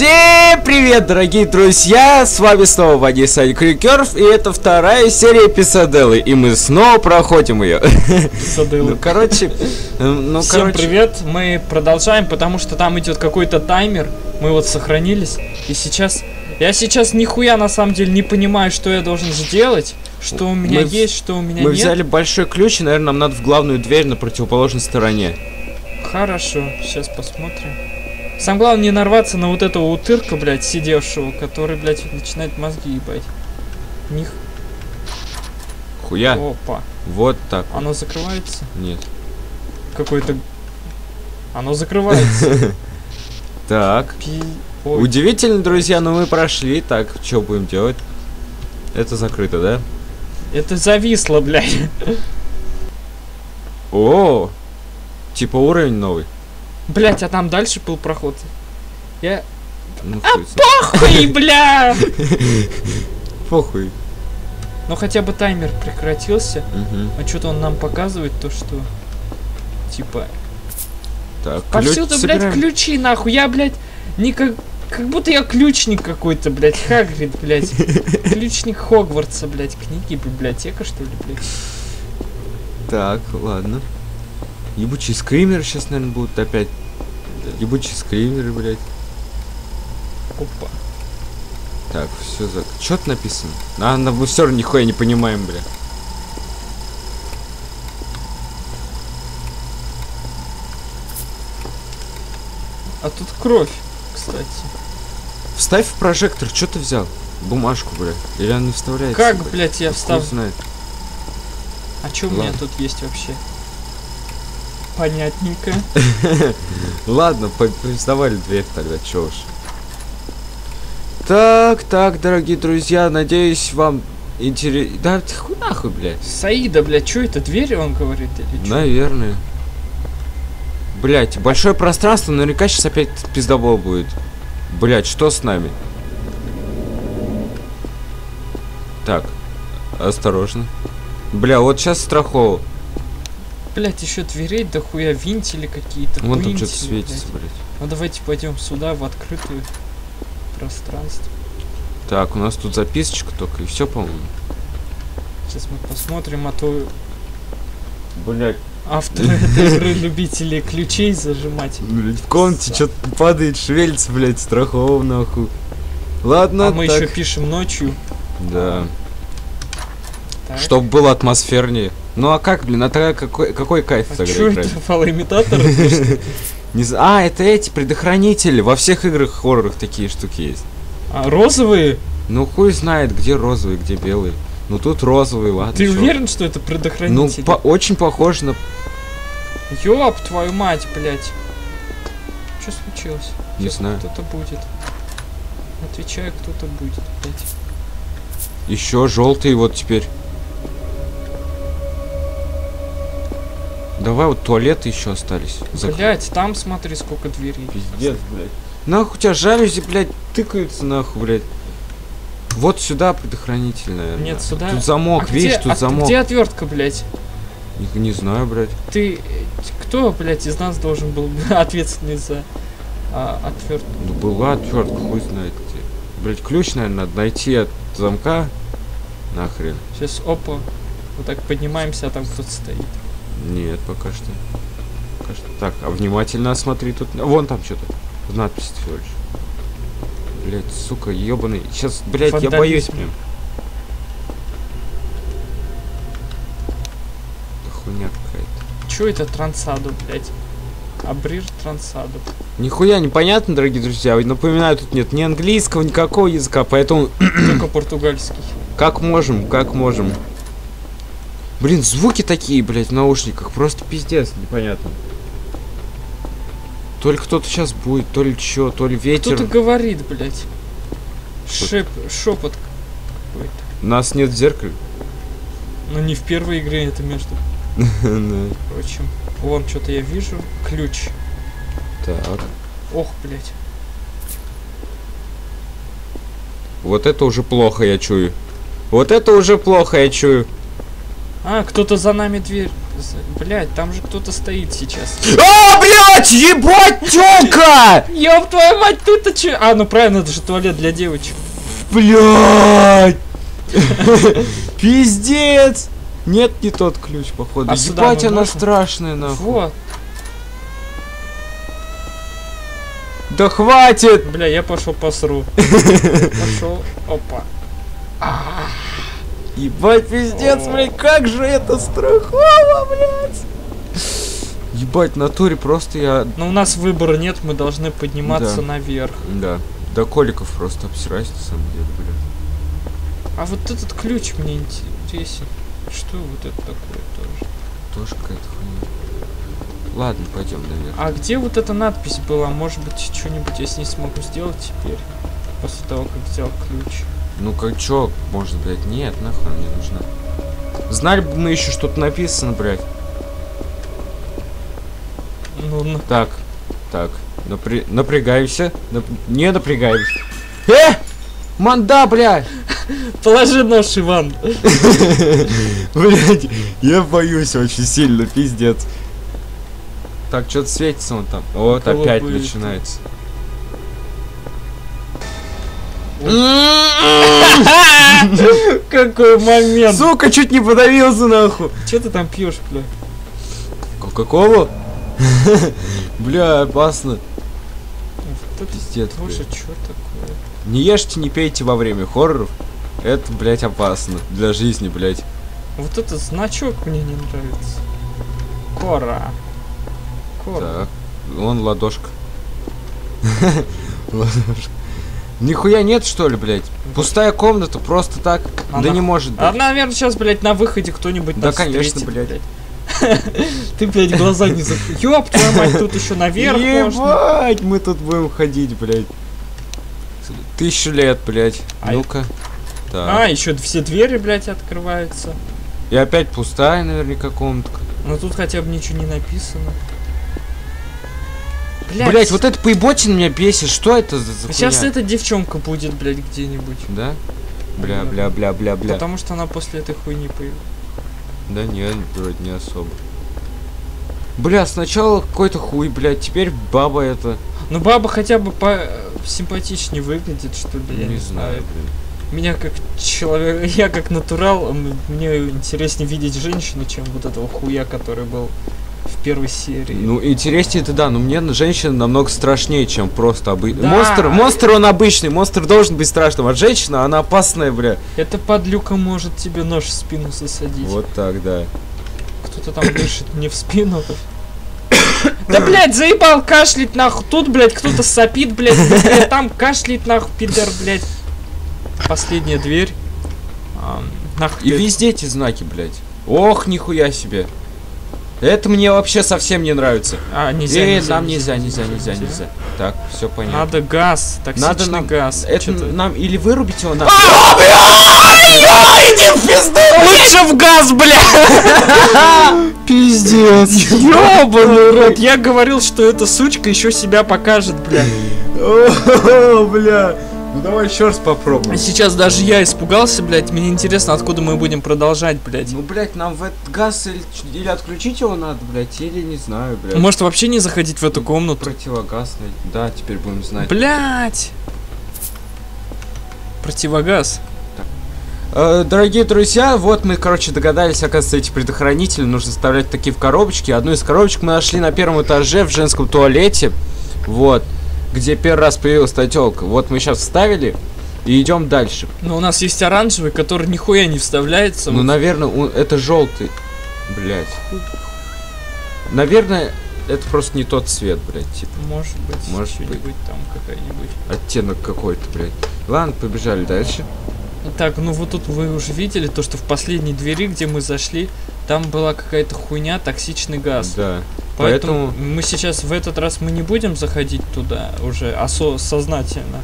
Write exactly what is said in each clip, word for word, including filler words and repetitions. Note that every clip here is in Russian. Всем привет, дорогие друзья! С вами снова Ваня и Саня Крикеров, и это вторая серия Писаделы, и мы снова проходим ее. Писаделы. Ну, короче, ну, всем короче... привет, мы продолжаем, потому что там идет какой-то таймер, мы вот сохранились, и сейчас... Я сейчас нихуя на самом деле не понимаю, что я должен сделать, что у меня мы... есть, что у меня мы нет. Мы взяли большой ключ, и, наверное, нам надо в главную дверь на противоположной стороне. Хорошо, сейчас посмотрим. Самое главное не нарваться на вот этого утырка, блядь, сидевшего, который, блядь, начинает мозги ебать. Них. Хуя. Опа. Вот так. Оно вот. Закрывается? Нет. Какой-то... Оно закрывается. Так. Удивительно, друзья, но мы прошли. Так, что будем делать? Это закрыто, да? Это зависло, блядь. О, типа уровень новый. Блять, а там дальше был проход. Я... Ну, а похуй, бля! Похуй. Ну хотя бы таймер прекратился. Угу. А что-то он нам показывает то, что... Типа... Так, повсюду, блядь, ключи, нахуй. Я, блядь, не как... Как будто я ключник какой-то, блядь. Хагрид, блядь. Ключник Хогвартса, блядь. Книги, библиотека, что ли, блядь. Так, ладно. Ебучие скримеры сейчас, наверное, будут опять. Да. Ебучие скримеры, блядь. Опа. Так, все за... Чё-то написано? А, на мы все равно нихуя не понимаем, блядь. А тут кровь, кстати. Вставь в прожектор, что ты взял? Бумажку, блядь. Или она не вставляется? Как, блядь, блядь я вставлю? А чё у меня тут есть вообще? Понятненько. Ладно, приставали дверь тогда, чё уж. Так, так, дорогие друзья, надеюсь, вам интересно. Да ты хуй нахуй, блядь. Саида, блядь, чё это, дверь он говорит? Или наверное. Блядь, большое пространство, наверняка сейчас опять пиздобол будет. Блядь, что с нами? Так, осторожно. Бля, вот сейчас страховал. Блять, еще дверей до хуя, винтили какие-то. Вон там что-то светится, блять. блять. Ну давайте пойдем сюда, в открытую пространство. Так, у нас тут записочка только, и все, по-моему. Сейчас мы посмотрим, а то... Блять. Авторы этой игры любители ключей зажимать. Блять, в комнате что-то падает, шевелится, блять, страховал нахуй. Ладно, а мы еще пишем ночью. Да. Чтоб было атмосфернее. Ну а как, блин, а тогда какой, какой кайф а тогда играть? Это фалоимитатор? А, это эти предохранители. Во всех играх хоррорах такие штуки есть. А розовые? Ну хуй знает, где розовые, где белые. Ну тут розовые, ладно. Ты уверен, что это предохранитель? Ну очень похож на... Ёб твою мать, блядь. Что случилось? Не знаю. Кто-то будет. Отвечаю, кто-то будет, блядь. Еще желтый вот теперь. Давай вот туалеты еще остались. Блять, там смотри, сколько дверей. Пиздец, блядь. Нахуй у тебя жалюзи, блядь, тыкаются, нахуй, блядь. Вот сюда предохранитель, наверное. Нет, сюда. Тут замок, а видишь, где, тут а замок. Где отвертка, блядь? Не, не знаю, блядь. Ты кто, блядь, из нас должен был быть ответственный за а, отвертку? Ну была отвертка, хуй знает где. Блядь, ключ, наверное, надо найти от замка. Нахрен. Сейчас, опа. Вот так поднимаемся, а там кто-то стоит. Нет, пока что. Пока что. Так, а внимательно осмотри тут. Вон там что-то. Надпись всего лишь. Блять, сука, ебаный. Сейчас, блять, фандализм. Я боюсь, блин. Да хуйня какая-то. Че это трансаду, блять? Абрир трансаду. Нихуя непонятно, дорогие друзья. Напоминаю, тут нет ни английского, никакого языка, поэтому... Только португальский. Как можем, как можем. Блин, звуки такие, блядь, в наушниках. Просто пиздец, непонятно. То ли кто-то сейчас будет, то ли чё, то ли ветер. Кто-то говорит, блядь. Шеп... Шепот какой-то. Нас нет в зеркале. Ну не в первой игре, это между. Впрочем. Вон, что-то я вижу. Ключ. Так. Ох, блядь. Вот это уже плохо, я чую. Вот это уже плохо, я чую. А, кто-то за нами дверь Блять, там же кто-то стоит сейчас. А, блять, ебать, тёлка! Ёб твою мать, тут-то че? А, ну правильно, это же туалет для девочек. Блять! Пиздец! Нет, не тот ключ, походу. А ебать, она страшная, нахуй. Вот. Да хватит! Бля, я пошел посру. Пошел. Опа. Ебать, пиздец, блядь, как же это страхово, блядь. Ебать, в натуре просто я... Ну, у нас выбора нет, мы должны подниматься да. наверх. Да, до коликов просто обсираюсь, на самом деле, блядь. А вот этот ключ мне интересен. Что вот это такое тоже? Тоже какая-то хуйня. Ладно, пойдем наверх. А где вот эта надпись была? Может быть, что-нибудь я с ней смогу сделать теперь? После того, как взял ключ. Ну как чё, может, блядь, нет, нахуй мне нужна. Знали бы мы еще что-то написано, блядь. Ну, ну. Так, так, напря... напрягаемся, Нап... не напрягаемся. Э! Манда, блядь! Положи нож, Иван. Блядь, я боюсь очень сильно, пиздец. Так, что-то светится он там. Вот опять начинается. Какой момент. Сука, чуть не подавился, нахуй. Че ты там пьешь, бля? Кока-колу? Бля, опасно. Пиздец. Боже, что такое? Не ешьте, не пейте во время хорроров. Это, блядь, опасно. Для жизни, блядь. Вот этот значок мне не нравится. Кора. Кора. Так, он ладошка. Ладошка. Нихуя нет, что ли, блядь? Пустая комната, просто так. Она... Да не может быть. А, наверное, сейчас, блядь, на выходе кто-нибудь да, конечно, встретит, блядь. блядь. Ты, блядь, глаза не закрыл. Ёб твою мать, тут еще наверх можно. Ебать, мы тут будем ходить, блядь. Тысячу лет, блядь. А ну-ка. А, еще все двери, блядь, открываются. И опять пустая, наверняка, комнатка. Но тут хотя бы ничего не написано. Блять, блять, вот это поеботин меня бесит. Что это за хуйня? Сейчас эта девчонка будет, блять, где-нибудь. Да? Бля, бля, бля, бля, бля. Потому что она после этой хуйни появилась. Да нет, вроде не особо. Бля, сначала какой-то хуй, блядь, теперь баба это. Ну баба хотя бы по симпатичнее выглядит, что ли. Я не, не знаю, блин. Меня как человек, я как натурал, мне интереснее видеть женщину, чем вот этого хуя, который был в первой серии. Ну, интереснее это да, но мне женщина намного страшнее, чем просто обычный. Да. Монстр, монстр он обычный, монстр должен быть страшным, а женщина, она опасная, бля. Эта подлюка может тебе нож в спину засадить. Вот так, да. Кто-то там дышит мне в спину. Да, блядь, заебал кашлять, нахуй. Тут, блядь, кто-то сопит, блядь, блядь, там кашляет, нахуй, пидор, блядь. Последняя дверь. А, нахуй, и блядь. Везде эти знаки, блядь. Ох, нихуя себе. Это мне вообще совсем не нравится. А, нельзя, э, нельзя, нам нельзя, нельзя, нельзя, нельзя, нельзя, нельзя. Так, все понятно. Надо газ, токсичный Надо газ. Это нам или вырубить его надо. Иди в пизду! Лучше в газ, бля! Пиздец. Ёбаный рот. Я говорил, что эта сучка еще себя покажет, бля. О, бля. Ну давай еще раз попробуем. Сейчас даже я испугался, блядь. Мне интересно, откуда мы будем продолжать, блядь. Ну, блядь, нам в этот газ или, или отключить его надо, блядь, или не знаю, блядь. Может вообще не заходить в эту комнату? Противогаз, да, теперь будем знать. Блядь! Противогаз. Э, дорогие друзья, вот мы, короче, догадались, оказывается, эти предохранители нужно вставлять такие в коробочки. Одну из коробочек мы нашли на первом этаже в женском туалете. Вот. Где первый раз появилась тёлка. Вот мы сейчас вставили и идем дальше. Но у нас есть оранжевый, который нихуя не вставляется. Ну, наверное, он, это желтый. Блять. Наверное, это просто не тот цвет, блядь. Типа. Может быть. Может быть. Там какая-нибудь. Оттенок какой-то, блядь. Ладно, побежали дальше. Так, ну вот тут вы уже видели то, что в последней двери, где мы зашли, там была какая-то хуйня, токсичный газ. Да. Поэтому, Поэтому мы сейчас в этот раз мы не будем заходить туда уже осо сознательно.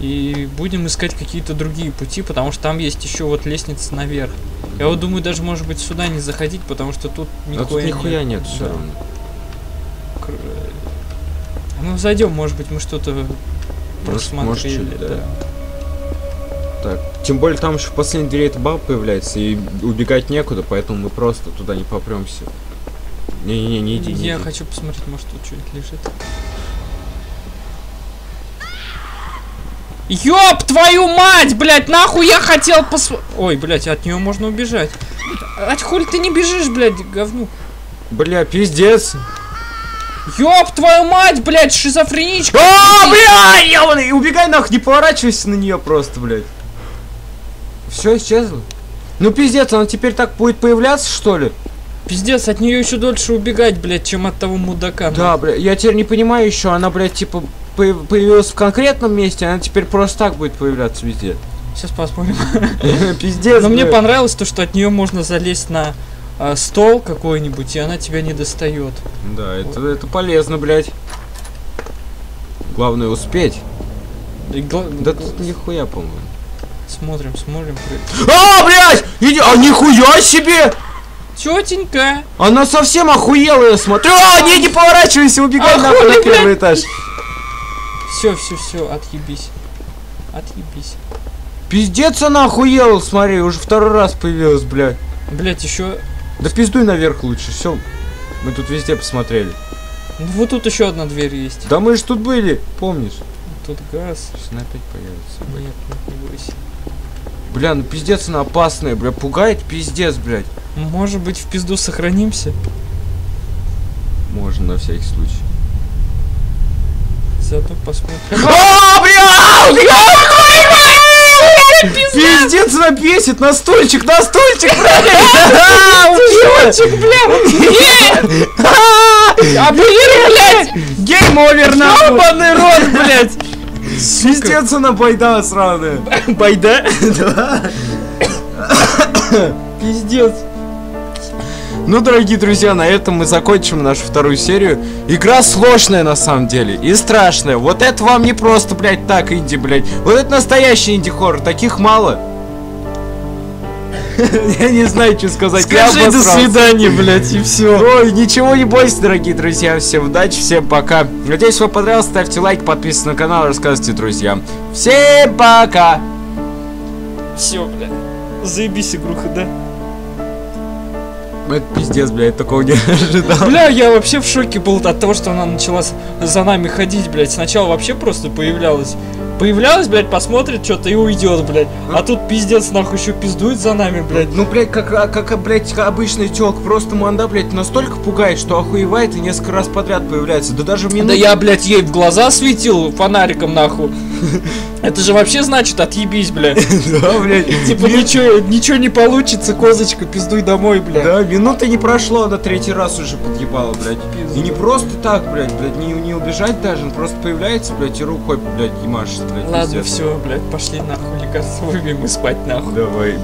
И будем искать какие-то другие пути, потому что там есть еще вот лестница наверх. Да. Я вот думаю, даже может быть сюда не заходить, потому что тут нихуя, тут нихуя нет. нет да. Кр... Ну зайдем, может быть, мы что-то просмотрели. Может, чуть, да. Да. так. Тем более там еще в последней двери эта баба появляется, и убегать некуда, поэтому мы просто туда не попремся. Не-не-не, не иди, не иди. Я хочу посмотреть, может тут что-нибудь лежит. Ёб твою мать, блядь, нахуй я хотел пос... Ой, блядь, от нее можно убежать. От хули ты не бежишь, блядь, говну? Бля, пиздец. Ёб твою мать, блядь, шизофреничка. О, бля, ёбаный, убегай нахуй, не поворачивайся на нее просто, блядь. Все исчезло? Ну пиздец, она теперь так будет появляться, что ли? Пиздец, от нее еще дольше убегать, блядь, чем от того мудака. Да, блядь, я теперь не понимаю еще, она, блядь, типа появилась в конкретном месте, она теперь просто так будет появляться везде. Сейчас посмотрим. Пиздец. Но мне понравилось то, что от нее можно залезть на стол какой-нибудь, и она тебя не достает. Да, это, это полезно, блядь. Главное успеть. Да тут нихуя, по-моему. Смотрим, смотрим. А, блядь! Иди! А нихуя себе! Тетенька! Она совсем охуела, я смотрю! А, не, не поворачивайся, убегай нахуй на первый этаж. Все, все, все, отъебись. Отъебись. Пиздец, она охуела, смотри, уже второй раз появилась, блядь. Блядь, еще... Да пиздуй наверх лучше, все. Мы тут везде посмотрели. Ну, вот тут еще одна дверь есть. Да мы же тут были, помнишь? Тут газ. Сейчас она опять появится. Нет, не бойся. Бля, ну пиздец, она опасная, бля, пугает, пиздец, блядь. Может быть, в пизду сохранимся? Можно, на всякий случай. Зато посмотрим. О, бля! Пиздец, она бесит! На стульчик, на стульчик, бля! Стульчик, бля! Блядь! Гейм-овер, на ёбаный рот, блядь! Пиздец, она байда сраная. Байда? Да. Пиздец. Ну, дорогие друзья, на этом мы закончим нашу вторую серию. Игра сложная, на самом деле, и страшная. Вот это вам не просто, блядь, так, инди, блядь. Вот это настоящий инди-хоррор, таких мало. Я не знаю, что сказать. Скажи до свидания, блядь, и все. Ой, ничего не бойся, дорогие друзья. Всем удачи, всем пока. Надеюсь, вам понравилось, ставьте лайк, подписывайтесь на канал, рассказывайте друзьям. Всем пока. Все, блядь, заебись, игруха, да? Это пиздец, бля, я такого не ожидал. Бля, я вообще в шоке был от того, что она начала за нами ходить, блядь. Сначала вообще просто появлялась. Появлялась, блядь, посмотрит что-то и уйдет, блядь. А тут пиздец, нахуй, еще пиздует за нами, блядь. Ну, блядь, как, как блядь, обычный телк. Просто манда, блядь, настолько пугает, что охуевает и несколько раз подряд появляется. Да даже мне... Да я, блядь, ей в глаза светил фонариком, нахуй. Это же вообще значит отъебись, блядь. Да, блядь. Типа ничего, ничего не получится, козочка, пиздуй домой, блядь. Да, минуты не прошло, она третий раз уже подъебала, блядь. И не просто так, блядь, блядь, не, не убежать даже, он просто появляется, блядь, и рукой, блядь, и машет, блядь. Ладно, все, блядь, пошли нахуй, лекарство выбьем и спать нахуй. Давай.